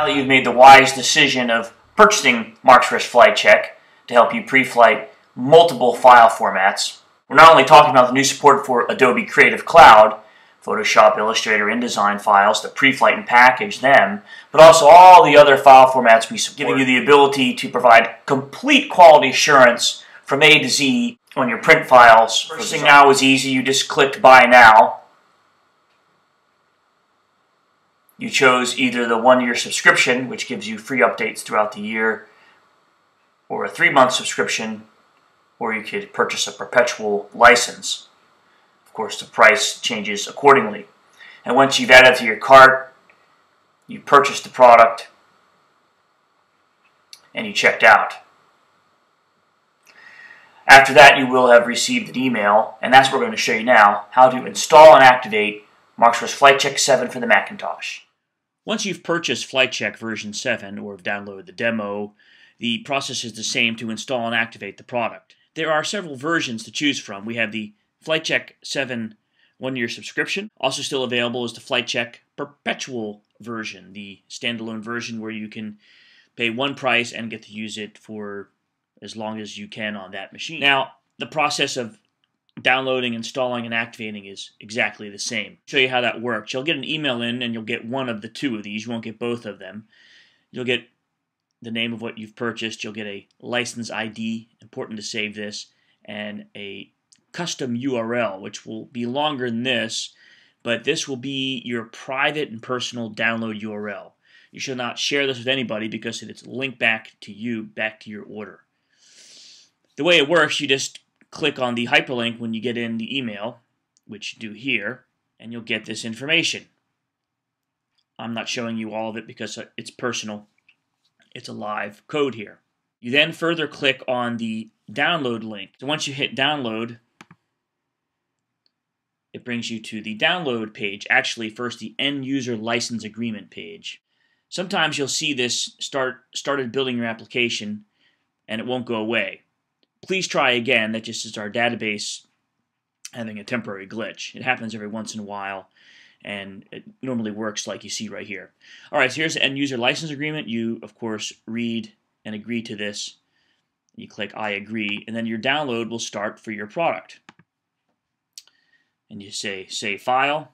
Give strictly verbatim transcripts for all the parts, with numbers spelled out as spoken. Now that you've made the wise decision of purchasing Markzware's FlightCheck to help you pre-flight multiple file formats, we're not only talking about the new support for Adobe Creative Cloud, Photoshop, Illustrator, InDesign files to pre-flight and package them, but also all the other file formats we support, giving you the ability to provide complete quality assurance from A to Z on your print files. First thing now is easy. You just clicked Buy Now. You chose either the one-year subscription, which gives you free updates throughout the year, or a three-month subscription, or you could purchase a perpetual license. Of course, the price changes accordingly. And once you've added to your cart, you purchased the product, and you checked out. After that, you will have received an email, and that's what we're going to show you now, how to install and activate Markzware's FlightCheck seven for the Macintosh. Once you've purchased FlightCheck version seven or have downloaded the demo, the process is the same to install and activate the product. There are several versions to choose from. We have the FlightCheck seven one-year subscription. Also still available is the FlightCheck perpetual version, the standalone version where you can pay one price and get to use it for as long as you can on that machine. Now, the process of downloading, installing, and activating is exactly the same. I'll show you how that works. You'll get an email in and you'll get one of the two of these. You won't get both of them. You'll get the name of what you've purchased. You'll get a license I D, important to save this, and a custom U R L, which will be longer than this, but this will be your private and personal download U R L. You should not share this with anybody because it's linked back to you, back to your order. The way it works, you just click on the hyperlink when you get in the email, which you do here, and you'll get this information. I'm not showing you all of it because it's personal. It's a live code here. You then further click on the download link. So once you hit download, it brings you to the download page. Actually, first the end user license agreement page. Sometimes you'll see this start started building your application and it won't go away. Please try again. That just is our database having a temporary glitch. It happens every once in a while, and it normally works like you see right here. All right, so here's the end-user license agreement. You, of course, read and agree to this. You click I agree, and then your download will start for your product. And you say Save File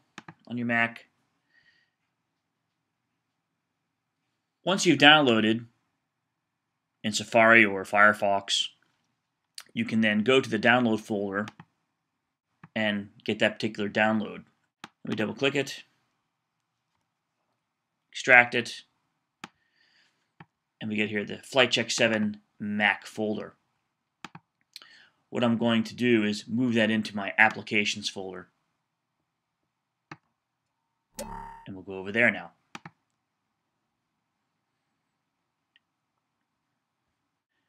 on your Mac. Once you've downloaded in Safari or Firefox, you can then go to the download folder and get that particular download. Let me double click it, extract it, and we get here the FlightCheck seven Mac folder. What I'm going to do is move that into my applications folder. And we'll go over there now.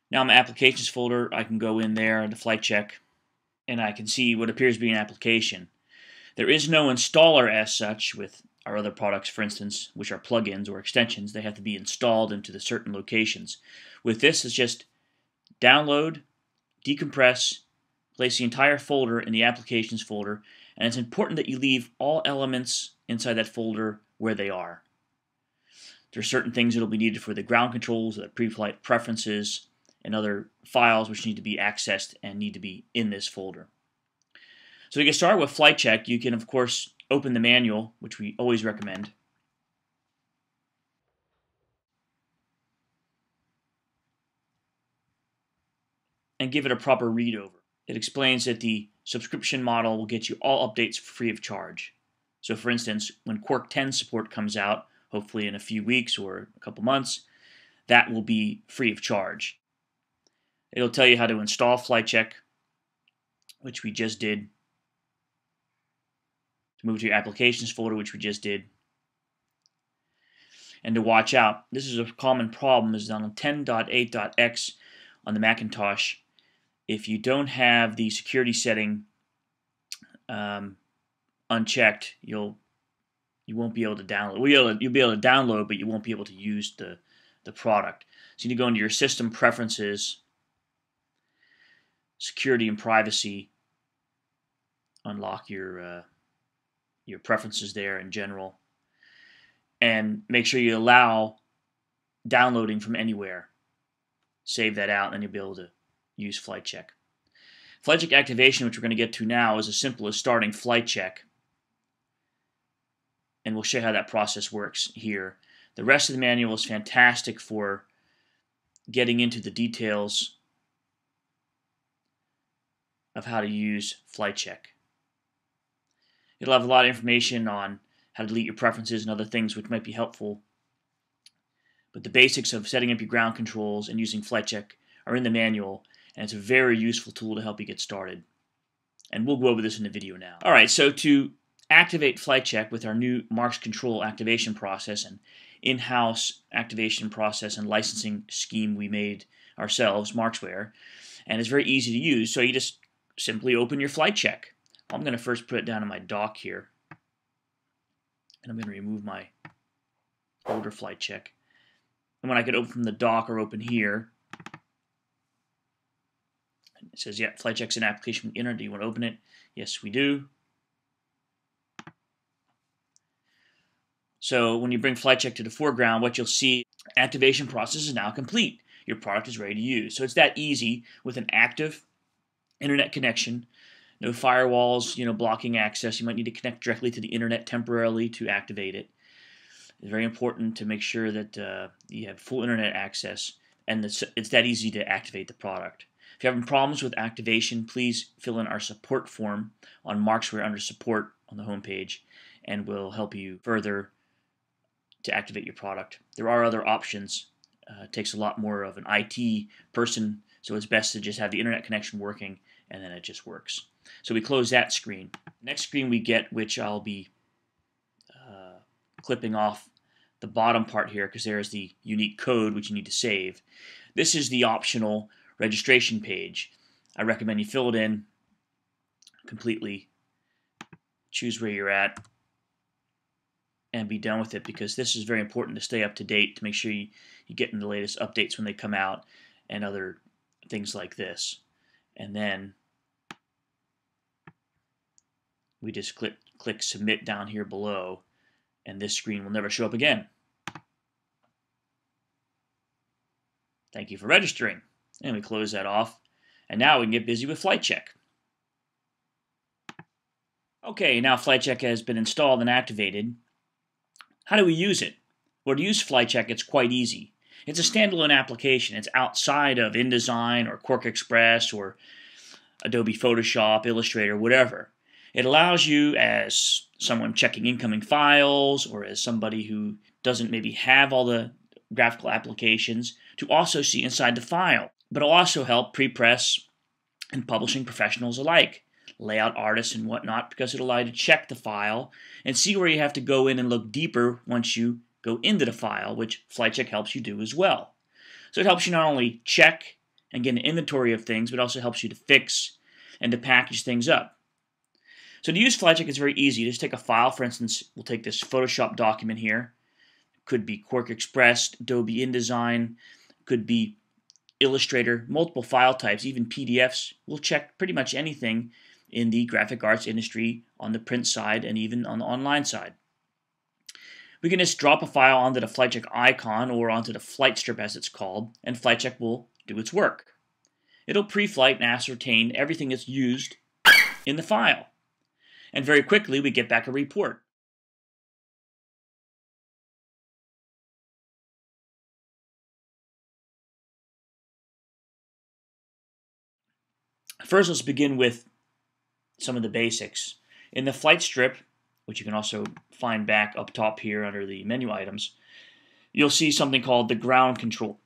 Now my applications folder, I can go in there into FlightCheck, and I can see what appears to be an application. There is no installer as such with our other products, for instance, which are plugins or extensions. They have to be installed into the certain locations. With this, it's just download, decompress, place the entire folder in the applications folder, and it's important that you leave all elements inside that folder where they are. There are certain things that will be needed for the ground controls, the pre-flight preferences, and other files which need to be accessed and need to be in this folder. So to get started with FlightCheck, you can of course open the manual, which we always recommend. And give it a proper read over. It explains that the subscription model will get you all updates free of charge. So for instance, when Quark ten support comes out, hopefully in a few weeks or a couple months, that will be free of charge. It'll tell you how to install FlightCheck, which we just did. To move to your applications folder, which we just did. And to watch out. This is a common problem. This is on ten dot eight dot x on the Macintosh. If you don't have the security setting um, unchecked, you'll you won't be able to download. Well, you'll, you'll be able to download, but you won't be able to use the, the product. So you need to go into your system preferences, security and privacy, unlock your uh, your preferences there in general, and make sure you allow downloading from anywhere. Save that out, and you'll be able to use FlightCheck. FlightCheck activation, which we're going to get to now, is as simple as starting FlightCheck. And we'll show you how that process works here. The rest of the manual is fantastic for getting into the details of how to use FlightCheck. It'll have a lot of information on how to delete your preferences and other things which might be helpful. But the basics of setting up your ground controls and using FlightCheck are in the manual, and it's a very useful tool to help you get started. And we'll go over this in the video now. All right, so to activate FlightCheck with our new MarkzControl activation process and in-house activation process and licensing scheme we made ourselves, Markzware, and it's very easy to use, so you just simply open your FlightCheck. I'm going to first put it down in my dock here, and I'm going to remove my older FlightCheck. And when I could open from the dock or open here, it says, yeah, FlightCheck's an application we entered. Do you want to open it? Yes, we do. So when you bring FlightCheck to the foreground, what you'll see, activation process is now complete. Your product is ready to use. So it's that easy with an active internet connection. No firewalls, you know, blocking access. You might need to connect directly to the internet temporarily to activate it. It's very important to make sure that uh, you have full internet access, and it's, it's that easy to activate the product. If you're having problems with activation, please fill in our support form on Markzware under support on the homepage, and we'll help you further to activate your product. There are other options. Uh, it takes a lot more of an I T person, so it's best to just have the internet connection working, and then it just works. So we close that screen. Next screen we get, which I'll be uh, clipping off the bottom part here because there is the unique code which you need to save. This is the optional registration page. I recommend you fill it in completely, choose where you're at, and be done with it, because this is very important to stay up to date, to make sure you, you get in the latest updates when they come out and other things like this. And then we just click, click submit down here below, and this screen will never show up again. Thank you for registering. And we close that off. And now we can get busy with FlightCheck. Okay, now FlightCheck has been installed and activated. How do we use it? Well, to use FlightCheck, it's quite easy. It's a standalone application. It's outside of InDesign or QuarkXpress or Adobe Photoshop, Illustrator, whatever. It allows you, as someone checking incoming files or as somebody who doesn't maybe have all the graphical applications, to also see inside the file. But it'll also help prepress and publishing professionals alike, layout artists and whatnot, because it'll allow you to check the file and see where you have to go in and look deeper once you go into the file, which FlightCheck helps you do as well. So it helps you not only check and get an inventory of things, but also helps you to fix and to package things up. So to use FlightCheck is very easy. Just take a file, for instance, we'll take this Photoshop document here. It could be QuarkXpress, Adobe InDesign, could be Illustrator, multiple file types, even P D Fs. We'll check pretty much anything in the graphic arts industry on the print side and even on the online side. We can just drop a file onto the FlightCheck icon or onto the flight strip as it's called, and FlightCheck will do its work. It'll pre-flight and ascertain everything that's used in the file. And very quickly we get back a report. First, let's begin with some of the basics. In the flight strip, which you can also find back up top here under the menu items, you'll see something called the ground control.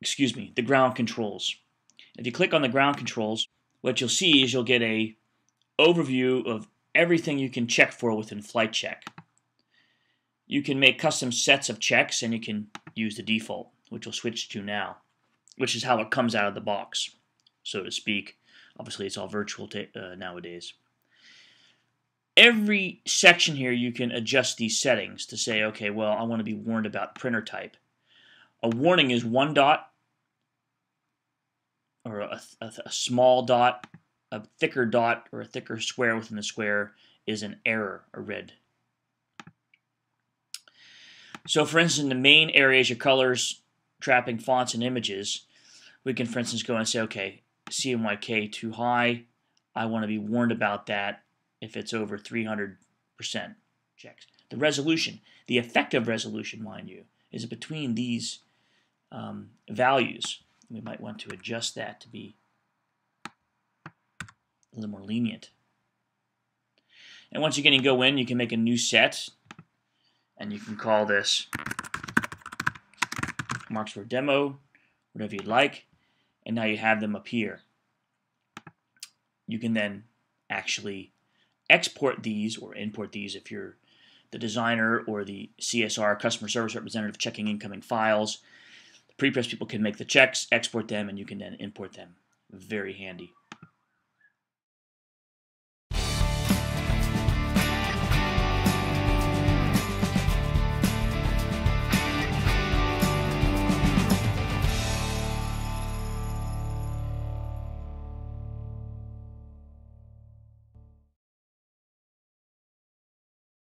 Excuse me, the ground controls. If you click on the ground controls, what you'll see is you'll get an overview of everything you can check for within FlightCheck. You can make custom sets of checks, and you can use the default, which we'll switch to now, which is how it comes out of the box, so to speak. Obviously, it's all virtual uh, nowadays. Every section here, you can adjust these settings to say, okay, well, I want to be warned about printer type. A warning is one dot, or a, a, a small dot, a thicker dot, or a thicker square within the square is an error, a red. So, for instance, the main areas, your colors, trapping fonts and images, we can, for instance, go and say, okay, C M Y K too high. I want to be warned about that if it's over three hundred percent checks. The resolution, the effective resolution, mind you, is between these um, values. We might want to adjust that to be a little more lenient. And once again, you go in, you can make a new set, and you can call this Markzware Demo, whatever you'd like, and now you have them appear. You can then actually export these or import these if you're the designer or the C S R, customer service representative, checking incoming files. The prepress people can make the checks, export them, and you can then import them. Very handy.